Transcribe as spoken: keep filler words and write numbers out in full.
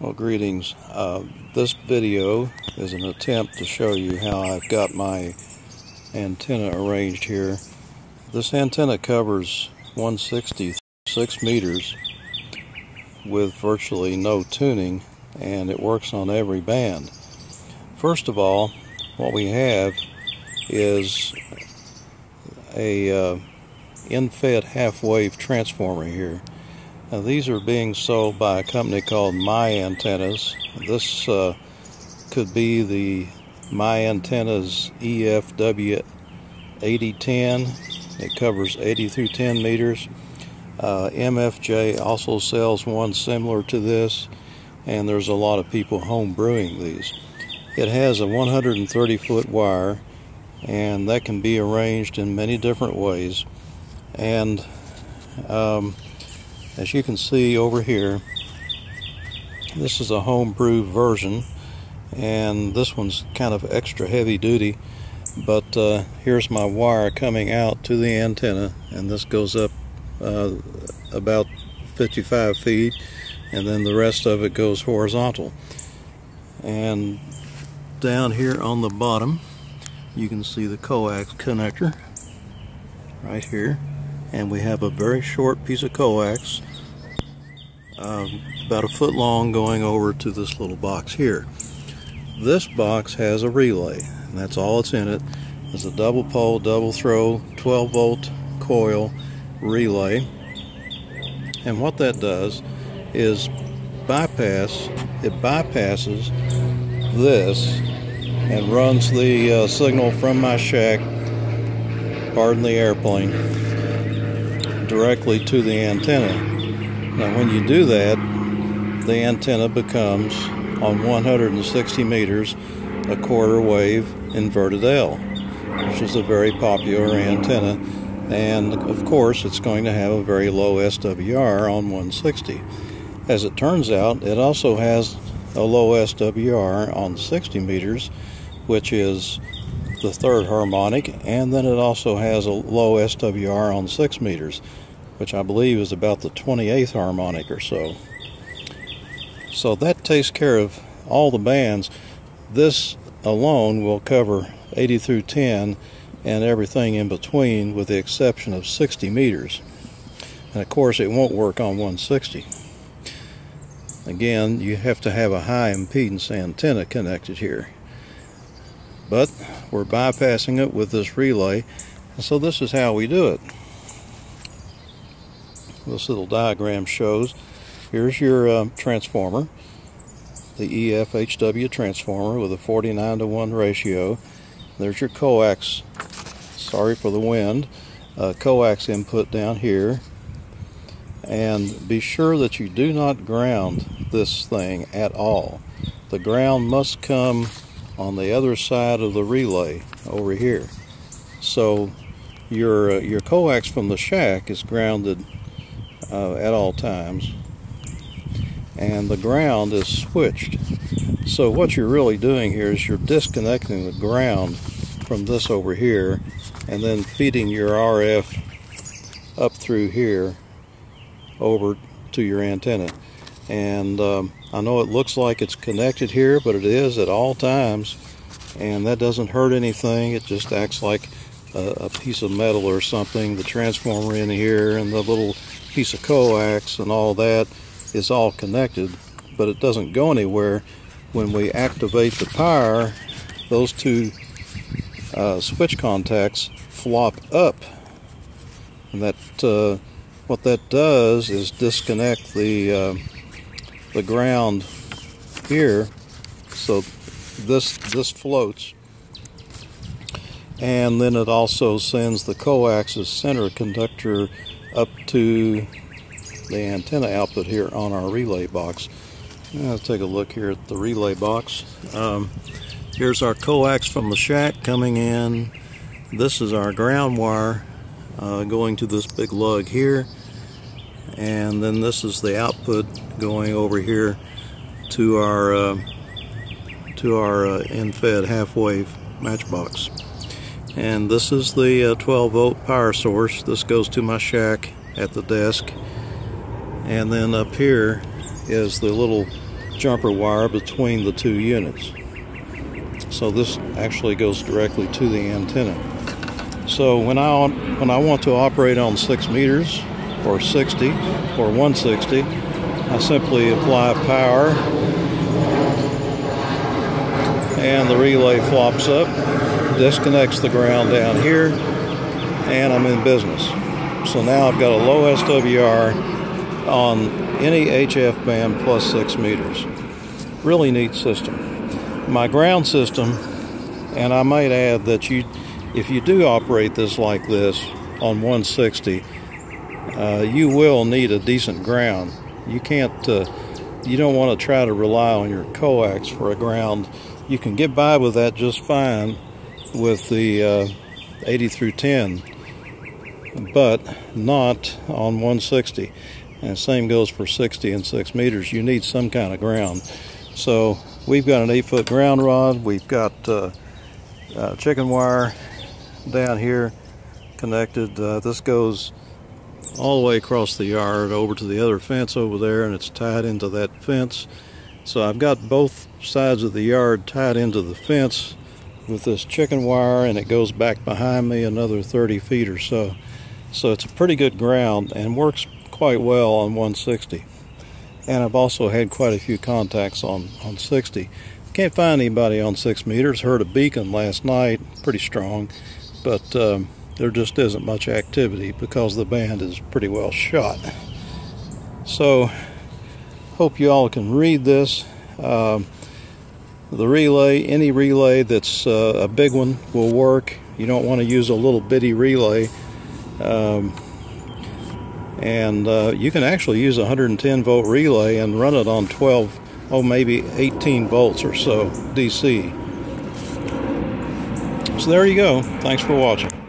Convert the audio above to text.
Well, greetings. Uh, this video is an attempt to show you how I've got my antenna arranged here. This antenna covers one sixty-six meters with virtually no tuning, and it works on every band. First of all, what we have is a uh, in-fed half-wave transformer here. Now, these are being sold by a company called My Antennas. This uh, could be the My Antennas E F W eighty ten. It covers eighty through ten meters. Uh, M F J also sells one similar to this, and there's a lot of people home brewing these. It has a one hundred thirty foot wire, and that can be arranged in many different ways. And um, as you can see over here, this is a homebrew version, and this one's kind of extra heavy duty, but uh, here's my wire coming out to the antenna, and this goes up uh, about fifty-five feet, and then the rest of it goes horizontal. And down here on the bottom you can see the coax connector right here, and we have a very short piece of coax, uh, about a foot long, going over to this little box here. This box has a relay, and that's all it's in it. It's a double pole, double throw, twelve volt coil relay. And what that does is bypass, it bypasses this and runs the uh, signal from my shack, pardon the airplane, directly to the antenna. Now when you do that, the antenna becomes, on one hundred sixty meters, a quarter wave inverted L, which is a very popular antenna, and of course it's going to have a very low S W R on one sixty. As it turns out, it also has a low S W R on sixty meters, which is the third harmonic, and then it also has a low S W R on six meters, which I believe is about the twenty-eighth harmonic or so. So that takes care of all the bands. This alone will cover eighty through ten and everything in between, with the exception of sixty meters. And of course it won't work on one sixty. Again, you have to have a high impedance antenna connected here. But we're bypassing it with this relay, and so this is how we do it. This little diagram shows, here's your um, transformer, the E F H W transformer with a forty-nine to one ratio. There's your coax, sorry for the wind, uh, coax input down here. And be sure that you do not ground this thing at all. The ground must come on the other side of the relay over here. So your uh, your coax from the shack is grounded uh, at all times, and the ground is switched. So what you're really doing here is you're disconnecting the ground from this over here, and then feeding your R F up through here over to your antenna. And um, I know it looks like it's connected here, but it is at all times, and that doesn't hurt anything. It just acts like a, a piece of metal or something. The transformer in here and the little piece of coax and all that is all connected, but it doesn't go anywhere. When we activate the power, those two uh, switch contacts flop up, and that uh, what that does is disconnect the uh, the ground here, so this this floats, and then it also sends the coax's center conductor up to the antenna output here on our relay box. Let's take a look here at the relay box. Um, here's our coax from the shack coming in. This is our ground wire uh, going to this big lug here. And then this is the output going over here to our uh, to our uh, in-fed half-wave matchbox. And this is the uh, twelve volt power source. This goes to my shack at the desk. And then up here is the little jumper wire between the two units. So this actually goes directly to the antenna. So when I, when I want to operate on six meters or sixty or one sixty, I simply apply power and the relay flops up, disconnects the ground down here, and I'm in business. So now I've got a low S W R on any H F band plus six meters. Really neat system. My ground system, and I might add that you, if you do operate this like this on one sixty, uh, you will need a decent ground. You can't, uh, you don't want to try to rely on your coax for a ground. You can get by with that just fine with the uh, eighty through ten, but not on one sixty. And same goes for sixty and six meters. You need some kind of ground. So we've got an eight foot ground rod. We've got uh, uh, chicken wire down here connected. Uh, this goes all the way across the yard over to the other fence over there, and it's tied into that fence. So I've got both sides of the yard tied into the fence with this chicken wire, and it goes back behind me another thirty feet or so. So it's a pretty good ground and works quite well on one sixty. And I've also had quite a few contacts on, on sixty. Can't find anybody on six meters. Heard a beacon last night, pretty strong, but um, there just isn't much activity because the band is pretty well shot. So hope you all can read this. Um, the relay, any relay that's uh, a big one will work. You don't want to use a little bitty relay. Um, and uh, you can actually use a one hundred ten volt relay and run it on twelve, oh maybe eighteen volts or so D C. So there you go. Thanks for watching.